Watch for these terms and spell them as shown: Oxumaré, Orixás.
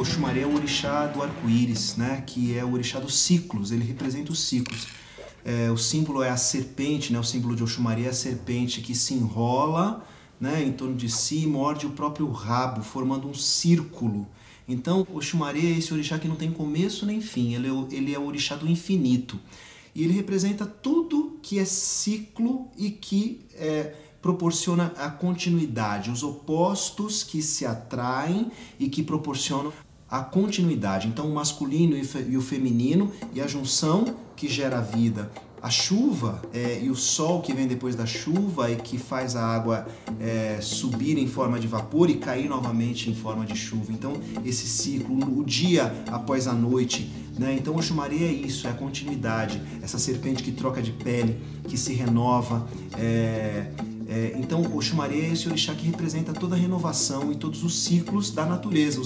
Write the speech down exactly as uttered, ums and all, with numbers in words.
o Oxumaré é o orixá do arco-íris, né? Que é o orixá dos ciclos, ele representa os ciclos. É, o símbolo é a serpente, né? O símbolo de Oxumaré é a serpente que se enrola, né, em torno de si e morde o próprio rabo, formando um círculo. Então, Oxumaré é esse orixá que não tem começo nem fim, ele é o, ele é o orixá do infinito. E ele representa tudo que é ciclo e que é, proporciona a continuidade, os opostos que se atraem e que proporcionam a continuidade. Então, o masculino e o feminino e a junção que gera a vida. A chuva é, e o sol que vem depois da chuva e que faz a água é, subir em forma de vapor e cair novamente em forma de chuva. Então, esse ciclo, o dia após a noite, né? Então, Oxumaré é isso, é a continuidade. Essa serpente que troca de pele, que se renova. É, é, então, Oxumaré é esse orixá que representa toda a renovação e todos os ciclos da natureza.